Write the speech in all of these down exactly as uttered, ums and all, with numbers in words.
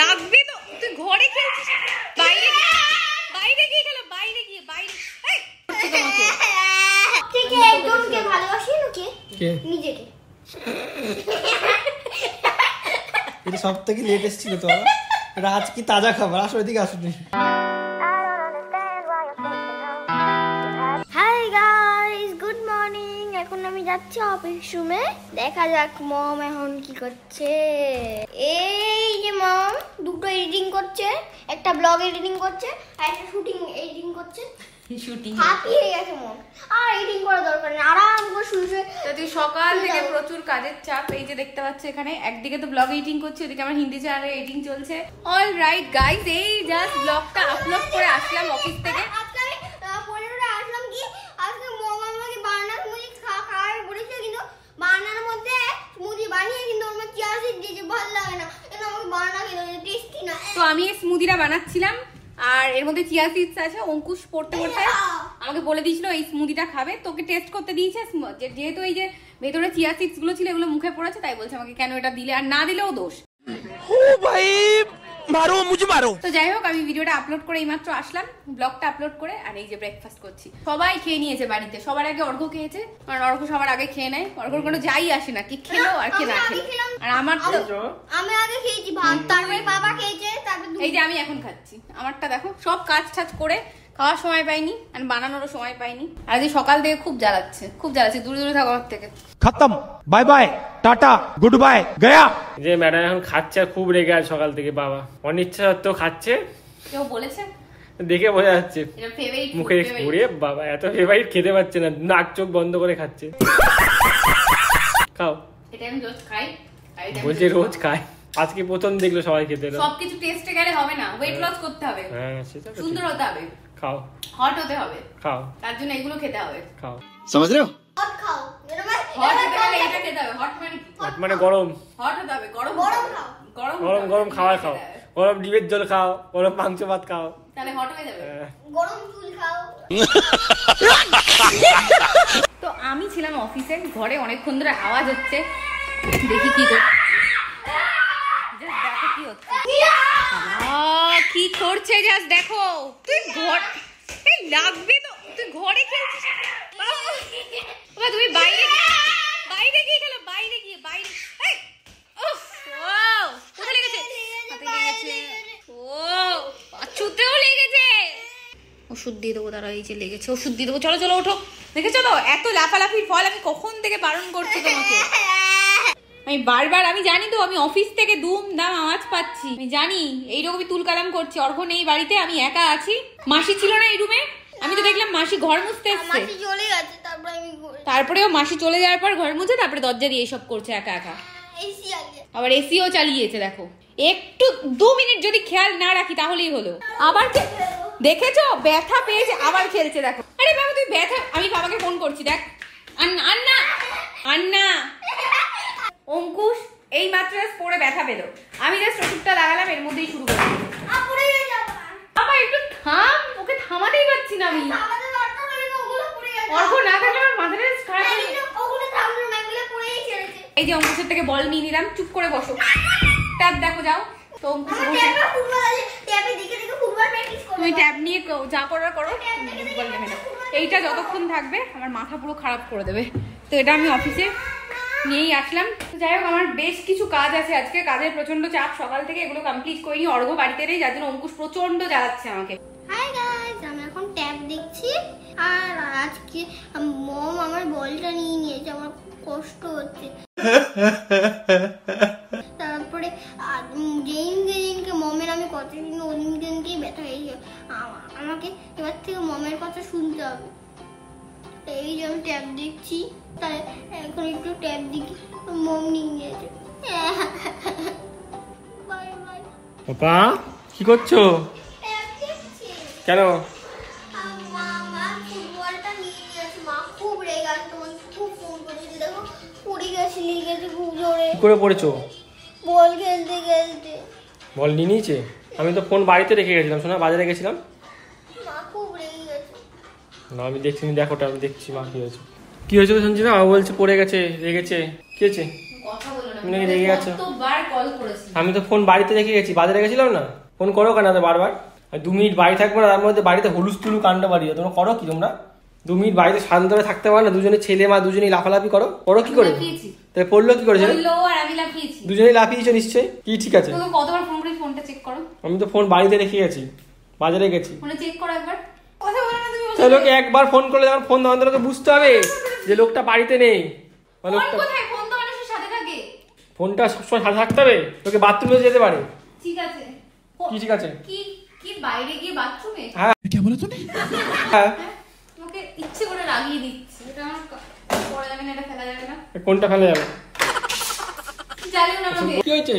লাগবে তো, তুই ঘরে খেলছিস, বাইরে বাইরে গিয়ে খেলো, বাইরে গিয়ে বাইরে ঠিক একজনকে ভালোবাসি নাকি নিজেকে। এটা সব থেকে লেটেস্ট ছিল তো রাজ কি তাজা খবর। আসো এদিকে আসো। Hi guys, good morning. এখন আমি যাচ্ছি অফিস রুমে, দেখা যাক মম এখন কি করছে। এই যে মম দুটো এডিটিং করছে, একটা ব্লগ এডিটিং করছে আর একটা শুটিং এডিটিং করছে। শুটিং হাঁপিয়ে গেছে মম, আর এডিটিং করার দরকার নেই, আরাম করে শুয়ে শুয়ে। তো তুই সকাল থেকে প্রচুর কাজের চাপ, এই যে দেখতে পাচ্ছ এখানে একদিকে তো ব্লগ এডিটিং করছি, ওদিকে আমার হিন্দি চ্যানেলে এডিটিং চলছে। অলরাইট গাইস, এই জাস্ট ব্লগটা আপলোড করে আসলাম অফিস থেকে। আজকে পনেরোটা আসলাম কি, আজকে মম আমাকে বানানা মুড়ি খাওয়ার বলেছিল, কিন্তু বানানার মধ্যে মুড়ি বানিয়ে কিন্তু আমার চিয়া সিড দিয়ে ভালো লাগে না, এটা আমাকে বানানা খেতে টেস্টি না। তো আমি এই স্মুদিটা বানাচ্ছিলাম আর এর মধ্যে চিয়া সিডস আছে। অঙ্কুশ পড়তে পড়তে আমাকে বলে দিয়েছিল এই স্মুদিটা খাবে, তোকে টেস্ট করতে দিয়েছে, যেহেতু এই যে ভেতরে চিয়া সিডস গুলো ছিল এগুলো মুখে পড়েছে, তাই বলছে আমাকে কেন এটা দিলে, আর না দিলেও দোষ। ও ভাই মারো মুঝে মারো। তো যাই হোক, আমি ভিডিওটা আপলোড করে এইমাত্র আসলাম, ব্লগটা আপলোড করে। আর এই যে ব্রেকফাস্ট করছি, সবাই খেয়ে নিয়েছে বাড়িতে, সবার আগে অর্ঘ খেয়েছে, কারণ অর্ঘ সবার আগে খেয়ে নেয়, অর্ঘর কোনো যাই আসে না কি খেলো আর কে না খেলো। আর আমার তো আমি আগে খেয়েছি ভাত, তারপরে বাবা খেয়েছে, তারপরে এই যে আমি এখন খাচ্ছি আমারটা। দেখো সব কাজ টাজ করে খাওয়ার সময় পাইনি আর বানানোরও সময় পাইনি। আর এই সকাল থেকে খুব জ্বালাচ্ছে, খুব জ্বালাচ্ছে, দূরে দূরে থাকো আমার থেকে। খতম, bye bye, tata, good bye, গয়া। যে ম্যাডাম এখন খাচ্ছে আর খুব রেগে আছে সকাল থেকে, বাবা অনিচ্ছা সত্ত্বেও খাচ্ছে। কেউ বলেছে? দেখে বোঝা যাচ্ছে মুখে ঘুরিয়ে, বাবা এত ফেভারিট খেতে পারছে না, নাক চোখ বন্ধ করে খাচ্ছে। খাও, এটা আমি রোজ খাই, বলছে রোজ খাই। আজকে প্রথম দেখলো সবাই খেতে। সবকিছু টেস্টে গেলে হবে না, ওয়েট লস করতে হবে, হ্যাঁ সেটা সুন্দর হতে হবে, খাও, হট হতে হবে, খাও, তার জন্য এগুলো খেতে হবে, খাও, বুঝছ রে। হট খাও, এটা মানে এটা খেতে হবে, হট মানে হট মানে গরম, হট হতে হবে, গরম গরম খাও, গরম গরম গরম খাবার খাও, গরম ডিমের ঝোল খাও, গরম মাংস ভাত খাও, তাহলে হট হয়ে যাবে। গরম চুল খাও। তো আমি ছিলাম অফিসে, ঘরে অনেকক্ষণ ধরে আওয়াজ হচ্ছে, দেখি কি করে কি করছে। জাস্ট দেখো, তুই ঘর লাগবে তো, তুই ঘরে খেলছিস, তুমি বাইরে বাইরে গিয়ে খেলো, বাইরে গিয়ে বাইরে। কোথায় লেগেছে? ও পাঁচুতেও লেগেছে, ওষুধ দিয়ে দেবো, তারা এই যে লেগেছে ওষুধ দিয়ে দেবো। চলো চলো ওঠো, দেখে চলো। এত লাফালাফির ফল, আমি কখন থেকে বারণ করছি তোমাকে, আমি বারবার। আমি জানি তো, আমি অফিস থেকে দুমদাম আওয়াজ পাচ্ছি, আমি জানি এইরকমই তুলকালাম করছি। অর্ঘ নেই বাড়িতে, আমি একা আছি, মাসি ছিল না এই রুমে। আমি তো দেখলাম মাসি ঘর মুছতে আসছে, তারপরেও মাসি চলে যাওয়ার পর ঘর মুছে তারপরে দরজা দিয়ে এইসব করছে একা একা। আবার এসিও চালিয়েছে, দেখো একটু দু মিনিট যদি খেয়াল না রাখি তাহলেই হলো। আবার দেখেছো ব্যথা পেয়েছে, আবার খেলছে, দেখো। আরে বাবা তুই ব্যথা, আমি বাবাকে ফোন করছি, দেখ আন্না আন্না আন্না। অঙ্কুশ এই মাত্র পরে ব্যথা পেল, আমি জাস্ট ওষুধটা লাগালাম, এর মধ্যেই শুরু করে দিল। আবার একটু থাম, ওকে থামাতেই পারছি না আমি। অর্ঘ না থাকলে আমার মাথাটা খারাপ হয়ে গেল। এই যে অঙ্কুশের থেকে বল নিয়ে নিলাম, চুপ করে বসো, ট্যাব দেখো যাও। তো অঙ্কুশ তুমি ট্যাব নিয়ে যা করার করো, এইটা যতক্ষণ থাকবে আমার মাথা পুরো খারাপ করে দেবে। তো এটা আমি অফিসে নিয়েই আসলাম। তো যাই হোক, আমার বেশ কিছু কাজ আছে আজকে, কাজের প্রচন্ড চাপ, সকাল থেকে এগুলো কমপ্লিট করিনি। অর্ঘ বাড়িতে নেই, যার জন্য অঙ্কুশ প্রচন্ড জ্বালাচ্ছে আমাকে। হাই গাইস, আমি এখন ট্যাব দেখছি। আর আজকে মম আমার বলটা নিয়ে নিয়েছে, আমার খুব কষ্ট হচ্ছে। তারপরে যেদিন যেদিনকে মমের আমি কথা শুনি ওদিন দিনকেই ব্যথা হয়ে যায় আমাকে, এবার থেকে মমের কথা শুনতে হবে। এই যে আমি ট্যাব দেখছি, তাই এখন একটু ট্যাব দেখি। মম নিয়ে গেছে। পাপা কি করছো? ট্যাব দেখছি। কেন? মা আমার ফুটবলটা নিয়ে গেছে, মা খুব রেগে আছে, তোমাকে খুব ফোন করেছি, দেখো পড়ে গেছে, নিয়ে গেছে খুব জোরে। কি করে পড়েছো? বল খেলতে খেলতে। বল নিয়ে নিয়েছে? আমি তো ফোন বাড়িতে রেখে গেছিলাম, শোনা বাজারে গেছিলাম। না আমি দেখছি, দেখো আমি দেখছি মা কি হয়েছে, কি হয়েছে শুনছি না। ও বলছে পড়ে গেছে, রেগেছে, কি হয়েছে? কথা বলো না, রেগে গেছে। কতবার কল করেছি আমি তো ফোন বাড়িতে রেখে গেছি বাজারে গেছিলাম না ফোন করো কেন তো বারবার আর দুই মিনিট বাড়ি থাকবো না তার মধ্যে বাড়িতে হুলুস্থুলু কাণ্ড বাড়িয়ে তোমরা করো কি তোমরা দুই মিনিট বাড়িতে শান্ত করে থাকতে পারো না দুজনে ছেলে মা দুজনেই লাফালাফি করো করো কি করে তাই পড়লো কি করেছে পড়লো আর আমি লাফিয়েছি দুজনেই লাফিয়েছো নিশ্চয়ই কি ঠিক আছে তুমি কতবার ফোন করে ফোনটা চেক করো আমি তো ফোন বাড়িতে রেখে গেছি বাজারে গেছি ফোন চেক করো একবার কথা বলো না তুমি তো লোকে একবার ফোন করলে যখন ফোন ধরো তো বুঝতে হবে যে লোকটা বাড়িতে নেই মানে কোথায় ফোন তো মানুষের সাথে থাকে ফোনটা সবসময় সাথে থাকতে হবে তোকে বাথরুমে যেতে পারে ঠিক আছে কি ঠিক আছে কি কি বাইরে গিয়ে বাথরুমে হ্যাঁ কি বলে তুমি হ্যাঁ তোকে ইচ্ছে করে লাগিয়ে দিচ্ছি এটা আমার পড়া যাবে না এটা ফেলা যাবে না কোনটা ফেলা যাবে জানি না আমাকে কি হইছে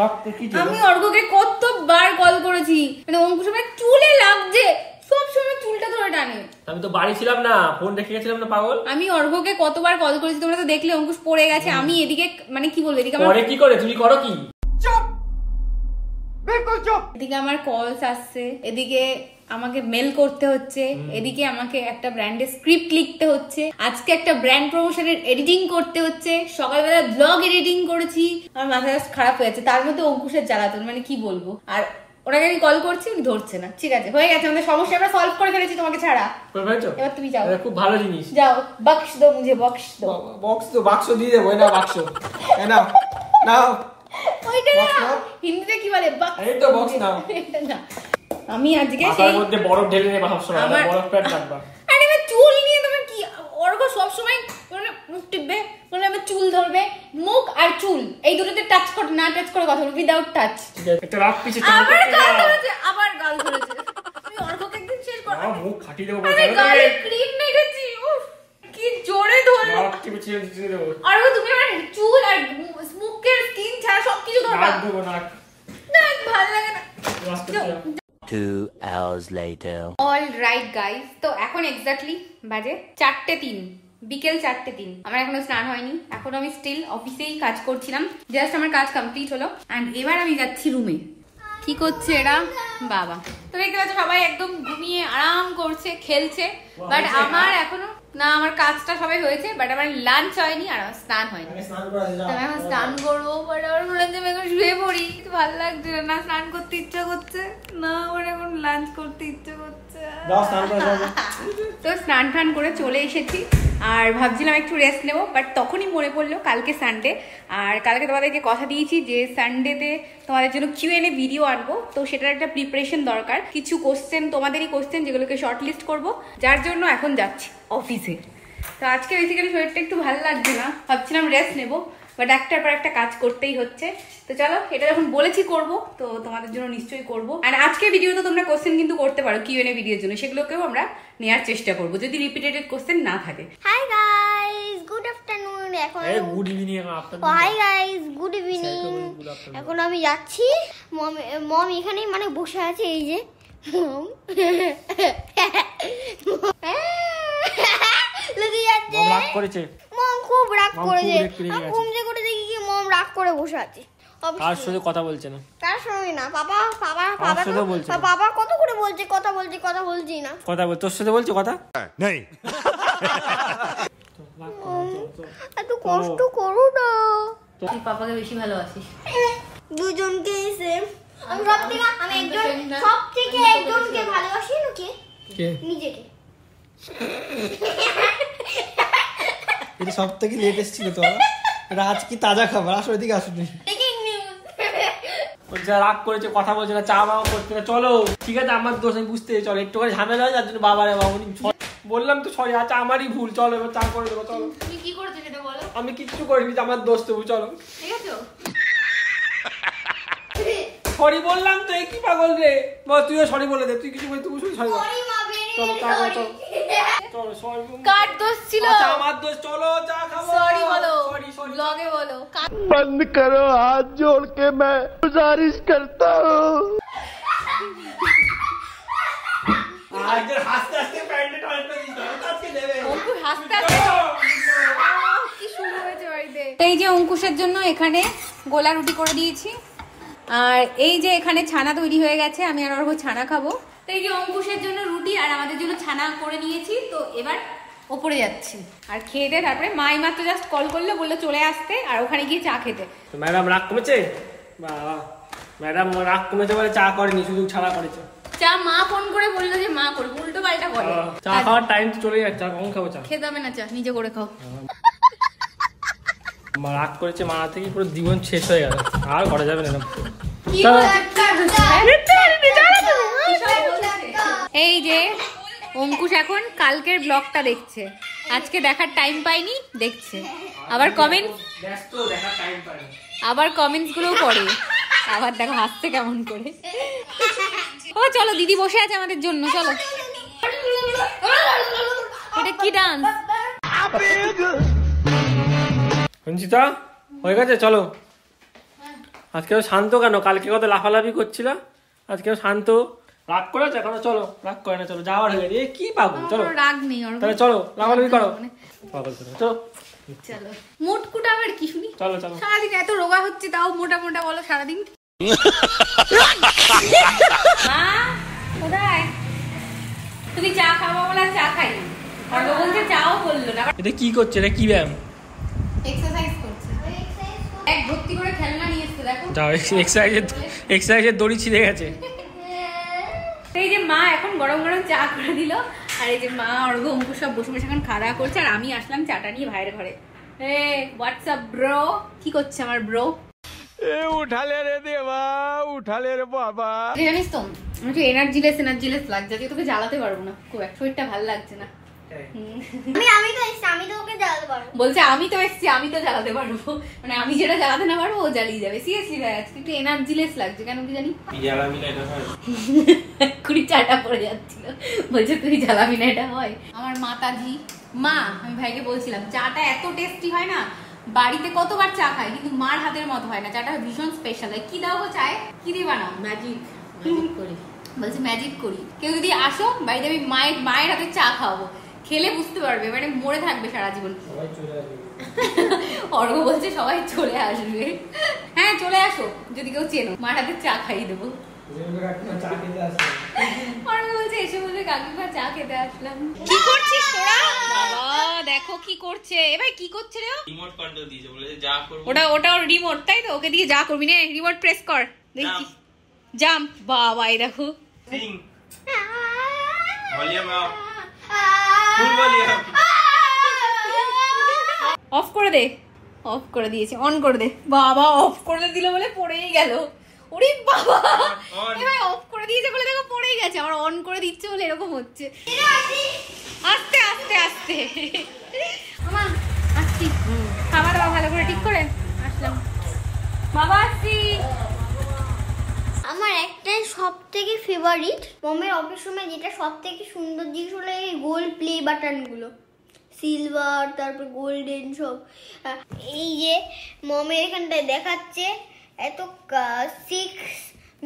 লাভ কি দিল আমি অর্গকে কতবার কল করেছি মানে অঙ্কুশ ভাই চুলে লাগছে সব সময় চুলটা ধরে টানে আমি তো বাড়ি ছিলাম না ফোন রেখে গেছিলাম না পাগল আমি অর্গকে কতবার কল করেছি তোমরা তো দেখলে অঙ্কুশ পড়ে গেছে আমি এদিকে মানে কি বলবো এদিকে আমার পড়ে কি করে তুমি করো কি চুপ বিলকুল চুপ এদিকে আমার কলস আসছে এদিকে আমাকে মেল করতে হচ্ছে এদিকে আমাকে একটা ব্র্যান্ডের স্ক্রিপ্ট লিখতে হচ্ছে আজকে একটা ব্র্যান্ড প্রমোশনের এডিটিং করতে হচ্ছে সকালবেলা ব্লগ এডিটিং করেছি আমার মাথা খারাপ হয়ে যাচ্ছে তার মধ্যে অঙ্কুশের জ্বালাতন মানে কি বলবো আর ওনাকে আমি কল করছি উনি ধরছে না ঠিক আছে হয়ে গেছে আমাদের সমস্যা আমরা সলভ করে ফেলেছি তোমাকে ছাড়া এবার তুমি যাও খুব ভালো জিনিস যাও বক্স দাও মুঝে বক্স দাও বক্স দাও বাক্স দিয়ে দাও না বাক্স না নাও ওইটা হিন্দিতে কি বলে বক্স এই তো বক্স নাও না আমি আজকে সেই মধ্যে বরফ ঢেলে নেব সব সময় বরফ প্যাড রাখবা আরে আমি চুল নিয়ে তুমি কি অর্গ সব সময় মানে মুখ টিপবে বলে আমি চুল ধরবে মুখ আর চুল এই দুটোতে টাচ কর না টাচ করে কথা বল উইদাউট টাচ এটা রাত পিছে আবার গাল ধরেছে আবার গাল ধরেছে আমি অর্গকে একদিন শেষ করব না মুখ খাটি দেব আরে গালে ক্রিম মেখেছি উফ কি জোরে ধরলো রাত পিছে ছেড়ে দেব অর্গ তুমি আমার চুল আর মুখের স্কিন ছাড়া সব কিছু ধরবা না দেব না না ভালো লাগে না রাস্তা two hours later all right guys তো এখন এক্স্যাক্টলি বাজে চারটে তিন বিকেল চারটে তিন আমার এখনো স্নান হয়নি এখন আমি স্টিল অফিসেই কাজ করছিলাম জাস্ট আমার কাজ কমপ্লিট হলো এন্ড এবার আমি যাচ্ছি রুমে কি করছে এরা বাবা তো দেখতে পাচ্ছ সবাই একদম ঘুমিয়ে আরাম করছে খেলছে বাট আমার এখনো না আমার কাজটা সবাই হয়েছে বাট আমার লাঞ্চ হয়নি আর আমার স্নান হয়নি আমি এখন স্নান করবো বাট আমার মনে হচ্ছে আমি এখন শুয়ে পড়ি ভালো লাগছে না স্নান করতে ইচ্ছা করছে না আমার এখন লাঞ্চ করতে ইচ্ছা করছে তো স্নান টান করে চলে এসেছি আর ভাবছিলাম একটু রেস্ট নেবো বাট তখনই মনে পড়লো কালকে সানডে আর কালকে তোমাদেরকে কথা দিয়েছি যে সানডেতে তোমাদের জন্য কিউ এন এ ভিডিও আনবো তো সেটার একটা প্রিপারেশন দরকার কিছু কোশ্চেন তোমাদেরই কোশ্চেন যেগুলোকে শর্ট লিস্ট করবো যার জন্য এখন যাচ্ছি অফিসে তো আজকে বেসিক্যালি শরীরটা একটু ভালো লাগছে না ভাবছিলাম রেস্ট নেবো বাট একটার পর একটা কাজ করতেই হচ্ছে তো চলো এটা যখন বলেছি করব তো তোমাদের জন্য নিশ্চয়ই করবো আর আজকে ভিডিওতে তোমরা কোশ্চেন কিন্তু করতে পারো কিউ এন এ ভিডিওর জন্য সেগুলোকেও আমরা নেওয়ার চেষ্টা করবো যদি রিপিটেটেড কোশ্চেন না থাকে হাই গাইস গুড আফটারনুন এখন good evening afternoon hi guys good evening এখন আমি যাচ্ছি মম মম এখানেই মানে বসে আছে এই যে মম লুকিয়ে যাচ্ছে মম রাগ করেছে মম খুব রাগ করেছে আমি ঘুমতে করে দেখি কি মম রাগ করে বসে আছে আর শুধু কথা বলছে না তার শুনি না বাবা বাবা বাবা বাবা কত করে বলছে কথা বলছে কথা বলছি না কথা বল তোর সাথে বলছে কথা নাই এত কষ্ট করো না তুই পাপাকে বেশি ভালোবাসিস দুজনকেই সেম আমি সবথেকে আমি একজন সবথেকে একজনকে ভালোবাসি নাকি কে নিজেকে এটা সবথেকে লেটেস্ট ছিল তো রাজ কি তাজা খবর আসলে এদিকে আসুনি যা রাগ করেছে কথা বলছে না চা মাও করছে না চলো ঠিক আছে আমার দোষ আমি বুঝতে চলো একটু করে ঝামেলা হয় যার জন্য বাবারে বাবা বললাম তো সরি আচ্ছা আমারই ভুল চলো এবার চা করে দেবো চলো তুমি কি করেছো সেটা বলো আমি কিচ্ছু করিনি আমার দোষ তবু চলো ঠিক আছে সরি বললাম তো এ কি পাগল রে বাবা তুইও সরি বলে দে তুই কিছু করে তুই সরি চলো চা করে চলো চলো সরি কার দোষ ছিল আচ্ছা আমার দোষ চলো চা খাবো সরি বলো ব্লগে বলো বন্ধ করো হাত জোড় কে मैं गुजारिश करता हूं आज হাসতে হাসতে প্যান্ডেট অন করে দিছো আজকে নেবে অঙ্কুশ হাসতে কি শুরু হয়েছে বাড়িতে এই যে অঙ্কুশের জন্য এখানে গোলা রুটি করে দিয়েছি আর এই যে এখানে ছানা তৈরি হয়ে গেছে আমি আর ওর ছানা খাবো তো এই যে অঙ্কুশের জন্য রুটি আর আমাদের জন্য ছানা করে নিয়েছি তো এবার ওপরে যাচ্ছি আর খেতে তারপরে মাই মাত্র জাস্ট কল করলো বলল চলে আসতে আর ওখানে গিয়ে চা খেতে। তো ম্যাডাম রাগ কমেছে? বাবা ম্যাডাম রাগ কমেছে বলে চা করেনি, শুধু ছাড়া করেছে। চা মা ফোন করে বললো যে মা করবে, উল্টো পাল্টা করে। চা খাওয়ার টাইম তো চলে যাচ্ছে, কখন খাবো চা? খেতে হবে না, চা নিজে করে খাও। মা রাগ করেছে, মা থেকে পুরো জীবন শেষ হয়ে গেল, আর করা যাবে না। এই যে অঙ্কুশ এখন কালকের ব্লগটা দেখছে, আজকে দেখার টাইম পাইনি, দেখছে আবার কমেন্ট, আবার কমেন্টসগুলোও পড়ে, আবার দেখো হাসছে কেমন করে। ও চলো দিদি বসে আছে আমাদের জন্য, চলো। এটা কি ডান্স? সঞ্চিতা হয়ে গেছে, চলো। আজকে শান্ত কেন? কালকে কত লাফালাফি করছিল, আজকে শান্ত। রাগ করে এখনো? চলো রাগ করে না, চলো যাওয়ার হয়ে গেছে। কি পাবো? চলো রাগ নেই, চলো লাফালাফি করো, চলো। চলো মোট কুটা আবার কি শুনি? চলো চলো। সারাদিন এত রোগা হচ্ছে তাও মোটা মোটা বলো সারাদিন। মা কোথায়? তুমি চা খাবো বলে চা খাই, আর বলছে চাও বললো না। এটা কি করছে? এটা কি ব্যায়াম? এক্সারসাইজ করছে। এক ভর্তি করে খেলনা নিয়ে এসে দেখো। যাও এক্সারসাইজের এক্সারসাইজের দড়ি ছিঁড়ে গেছে। এই যে মা এখন গরম গরম চা করে দিল, আর এই যে মা অর্ঘ অঙ্কুশ সব বসে বসে এখন খাওয়া দাওয়া করছে, আর আমি আসলাম চাটা নিয়ে ভাইয়ের ঘরে। এ হোয়াটসঅ্যাপ ব্রো, কি করছে আমার ব্রো? এ উঠালে রে দেবা, উঠালে রে বাবা। জানিস তো আমি একটু এনার্জিলেস এনার্জিলেস লাগছে, আজকে তোকে জ্বালাতে পারবো না, খুব একটা শরীরটা ভালো লাগছে না। আমি আমি তো এসছি, আমি তো ওকে জ্বালাতে পারবো বলছে, আমি তো এসছি আমি তো জ্বালাতে পারবো, মানে আমি যেটা জ্বালাতে না পারবো ও জ্বালিয়ে যাবে। সিরিয়াসলি ভাই আজকে একটু এনার্জিলেস লাগছে, কেন কি জানি? কুড়ি চাটা পড়ে যাচ্ছিল, বলছে তুই জ্বালাবি না এটা হয়। আমার মাতাজি মা, আমি ভাইকে বলছিলাম চাটা এত টেস্টি হয় না, বাড়িতে কতবার চা খাই কিন্তু মার হাতের মতো হয় না, চাটা ভীষণ স্পেশাল হয়। কি দাও চায়? কি দিয়ে বানাও? ম্যাজিক করি, বলছে ম্যাজিক করি। কেউ যদি আসো বাড়িতে আমি মায়ের মায়ের হাতে চা খাওয়াবো, খেলে বুঝতে পারবে, মানে মরে থাকবে সারা জীবন। অর্ঘ বলছে সবাই চলে আসবে। হ্যাঁ চলে আসো যদি কেউ চেনো, মার হাতে চা খাইয়ে দেবো। অর্ঘ বলছে এসে বলবে কাকিমা চা খেতে আসলাম। কি করছিস তোরা? দেখো কি করছে। এ ভাই কি করছে রে? রিমোট কন্ট্রোল দিয়েছে, বলেছে যা করবি। ওটা ওটা ওর রিমোট, তাই তো? ওকে দিয়ে যা করবি না, রিমোট প্রেস কর দেখি। জাম্প। বাবা এই দেখো সিং, volume up, full volume. Off করে দে। অফ করে দিয়েছে, অন করে দে। বাবা অফ করে দিল বলে পড়েই গেল। ওরে বাবা এ ভাই অফ করে দিয়েছে বলে দেখো পড়েই গেছে, আবার অন করে দিচ্ছে বলে এরকম হচ্ছে। আস্তে আস্তে আস্তে আমা আসছি, খাওয়া দাওয়া ভালো করে ঠিক করে আসলাম। বাবা আসছি। আমার একটাই সব থেকে ফেভারিট মমের অফিস সময় যেটা সব থেকে সুন্দর জিনিস হলো এই গোল্ড প্লে বাটনগুলো, সিলভার তারপর গোল্ডেন সব। এই যে মমের এখানটায় দেখাচ্ছে এত সিক্স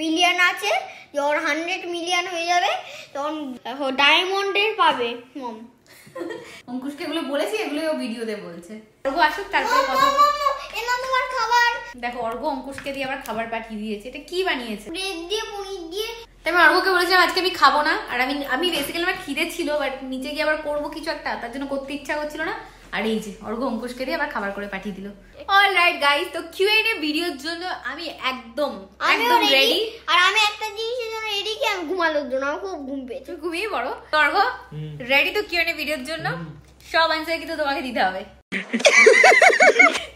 মিলিয়ন আছে, যখন হান্ড্রেড মিলিয়ন হয়ে যাবে তখন ডায়মন্ডের পাবে মম। অঙ্কুশকে এগুলো বলেছি, এগুলো ও ভিডিওতে বলছে। অর্ঘ আসুক তারপরে কথা বলবো। এনা তোমার খাবার দেখো, অর্ঘ অঙ্কুশকে দিয়ে আবার খাবার পাঠিয়ে দিয়েছে। এটা কি বানিয়েছে? ব্রেড দিয়ে পনির দিয়ে। তারপর অর্ঘকে বলেছিলাম আজকে আমি খাবো না, আর আমি আমি বেসিক্যালি আমার খিদে ছিল, বাট নিচে গিয়ে আবার করবো কিছু একটা, তার জন্য করতে ইচ্ছা করছিল না। আর এই যে অর্ঘ অঙ্কুশকে দিয়ে আবার খাবার করে পাঠিয়ে দিল। অলরাইট গাইস, তো কিউএনএ ভিডিওর জন্য আমি একদম একদম রেডি, আর আমি একটা জিনিসের জন্য রেডি কি আমি ঘুমানোর জন্য। আমি খুব ঘুম পেয়েছি, ঘুমিয়ে পড়ো। তো অর্ঘ রেডি তো কিউএনএ ভিডিওর জন্য? সব অ্যানসার কিন্তু তোমাকে দিতে হবে।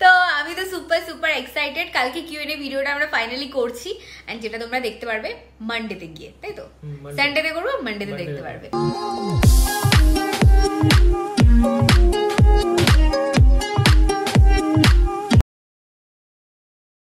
তো আমি তো সুপার সুপার এক্সাইটেড। কালকে কিউএনএ ভিডিওটা আমরা ফাইনালি করছি, এন্ড যেটা তোমরা দেখতে পারবে মানডেতে গিয়ে, তাই তো? সানডেতে করবো, মানডেতে দেখতে পারবে।